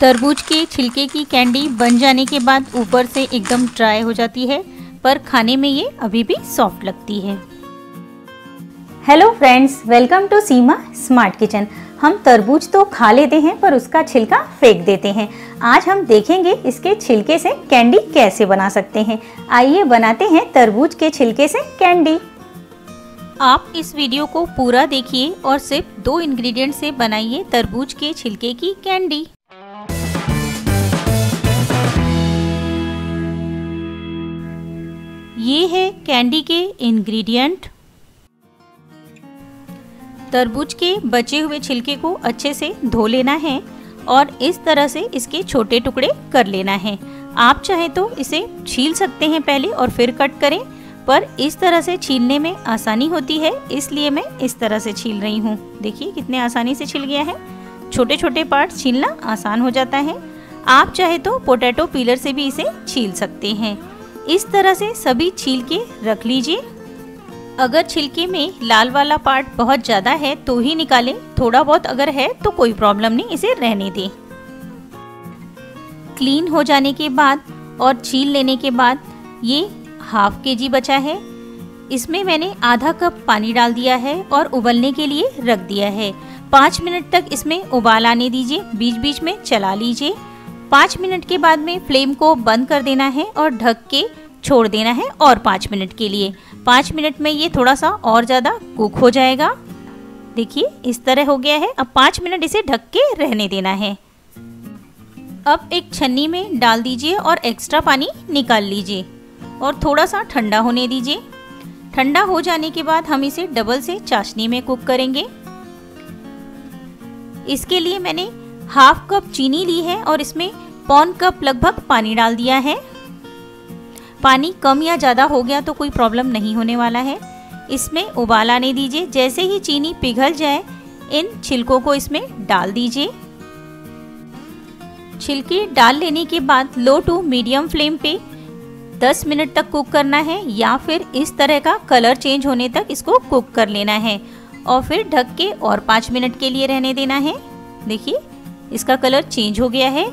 तरबूज के छिलके की कैंडी बन जाने के बाद ऊपर से एकदम ड्राई हो जाती है, पर खाने में ये अभी भी सॉफ्ट लगती है। Hello friends, welcome to Seema smart kitchen. हम तरबूज तो खा लेते हैं पर उसका छिलका फेंक देते हैं। आज हम देखेंगे इसके छिलके से कैंडी कैसे बना सकते हैं। आइए बनाते हैं तरबूज के छिलके से कैंडी। आप इस वीडियो को पूरा देखिए और सिर्फ 2 इंग्रेडिएंट से बनाइए तरबूज के छिलके की कैंडी। ये है कैंडी के इंग्रेडिएंट। तरबूज के बचे हुए छिलके को अच्छे से धो लेना है और इस तरह से इसके छोटे टुकड़े कर लेना है। आप चाहे तो इसे छील सकते हैं पहले और फिर कट करें, पर इस तरह से छीलने में आसानी होती है, इसलिए मैं इस तरह से छील रही हूँ। देखिए कितने आसानी से छिल गया है। छोटे छोटे पार्ट छीलना आसान हो जाता है। आप चाहे तो पोटैटो पीलर से भी इसे छील सकते हैं। इस तरह से सभी छील के रख लीजिए। अगर छिलके में लाल वाला पार्ट बहुत ज़्यादा है तो ही निकालें, थोड़ा बहुत अगर है तो कोई प्रॉब्लम नहीं, इसे रहने दें। क्लीन हो जाने के बाद और छील लेने के बाद ये 1/2 kg बचा है। इसमें मैंने आधा कप पानी डाल दिया है और उबलने के लिए रख दिया है। 5 मिनट तक इसमें उबाल आने दीजिए, बीच बीच में चला लीजिए। 5 मिनट के बाद में फ्लेम को बंद कर देना है और ढक के छोड़ देना है और 5 मिनट के लिए। 5 मिनट में ये थोड़ा सा और ज़्यादा कुक हो जाएगा। देखिए इस तरह हो गया है। अब 5 मिनट इसे ढक के रहने देना है। अब एक छन्नी में डाल दीजिए और एक्स्ट्रा पानी निकाल लीजिए और थोड़ा सा ठंडा होने दीजिए। ठंडा हो जाने के बाद हम इसे डबल से चाशनी में कुक करेंगे। इसके लिए मैंने 1/2 कप चीनी ली है और इसमें 1 कप लगभग पानी डाल दिया है। पानी कम या ज़्यादा हो गया तो कोई प्रॉब्लम नहीं होने वाला है। इसमें उबाल आने दीजिए। जैसे ही चीनी पिघल जाए इन छिलकों को इसमें डाल दीजिए। छिलके डाल लेने के बाद लो टू मीडियम फ्लेम पे 10 मिनट तक कुक करना है या फिर इस तरह का कलर चेंज होने तक इसको कुक कर लेना है और फिर ढक के और 5 मिनट के लिए रहने देना है। देखिए इसका कलर चेंज हो गया है।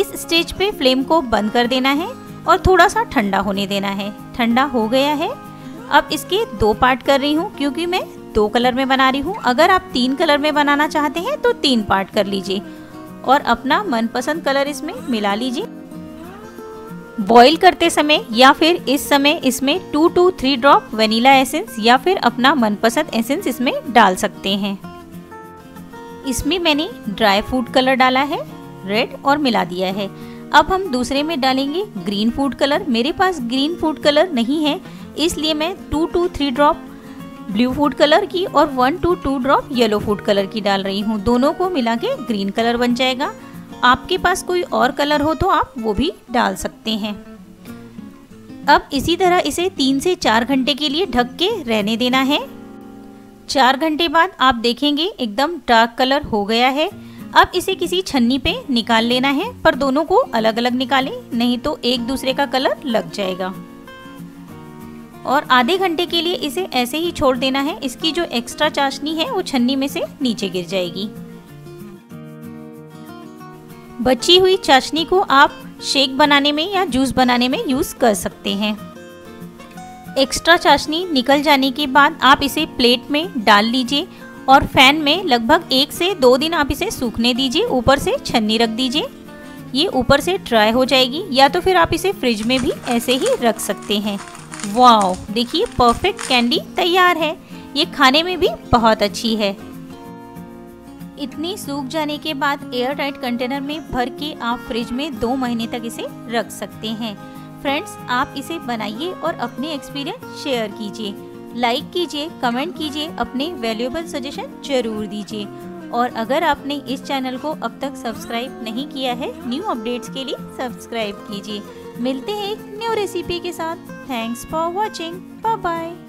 इस स्टेज पे फ्लेम को बंद कर देना है और थोड़ा सा ठंडा होने देना है। ठंडा हो गया है। अब इसके 2 पार्ट कर रही हूँ क्योंकि मैं 2 कलर में बना रही हूँ। अगर आप 3 कलर में बनाना चाहते हैं तो 3 पार्ट कर लीजिए और अपना मनपसंद कलर इसमें मिला लीजिए। बॉईल करते समय या फिर इस समय इसमें 2 to 3 ड्रॉप वनीला एसेंस या फिर अपना मनपसंद एसेंस इसमें डाल सकते हैं। इसमें मैंने ड्राई फूड कलर डाला है रेड और मिला दिया है। अब हम दूसरे में डालेंगे ग्रीन फूड कलर। मेरे पास ग्रीन फूड कलर नहीं है इसलिए मैं 2 to 3 drop blue food colour की और 1 to 2 drop yellow food colour की डाल रही हूँ। दोनों को मिला के ग्रीन कलर बन जाएगा। आपके पास कोई और कलर हो तो आप वो भी डाल सकते हैं। अब इसी तरह इसे 3 से 4 घंटे के लिए ढक के रहने देना है। 4 घंटे बाद आप देखेंगे एकदम डार्क कलर हो गया है। अब इसे किसी छन्नी पे निकाल लेना है, पर दोनों को अलग अलग निकालें नहीं तो एक दूसरे का कलर लग जाएगा। और आधे घंटे के लिए इसे ऐसे ही छोड़ देना है। इसकी जो एक्स्ट्रा चाशनी है वो छन्नी में से नीचे गिर जाएगी। बची हुई चाशनी को आप शेक बनाने में या जूस बनाने में यूज़ कर सकते हैं। एक्स्ट्रा चाशनी निकल जाने के बाद आप इसे प्लेट में डाल लीजिए और फैन में लगभग 1 से 2 दिन आप इसे सूखने दीजिए। ऊपर से छन्नी रख दीजिए, ये ऊपर से ड्राई हो जाएगी। या तो फिर आप इसे फ्रिज में भी ऐसे ही रख सकते हैं। वाओ, देखिए परफेक्ट कैंडी तैयार है। ये खाने में भी बहुत अच्छी है। इतनी सूख जाने के बाद एयर टाइट कंटेनर में भर के आप फ्रिज में 2 महीने तक इसे रख सकते हैं। फ्रेंड्स, आप इसे बनाइए और अपने एक्सपीरियंस शेयर कीजिए, लाइक कीजिए, कमेंट कीजिए, अपने वैल्यूएबल सजेशन जरूर दीजिए। और अगर आपने इस चैनल को अब तक सब्सक्राइब नहीं किया है, न्यू अपडेट्स के लिए सब्सक्राइब कीजिए। मिलते हैं एक न्यू रेसिपी के साथ। Thanks for watching, bye bye.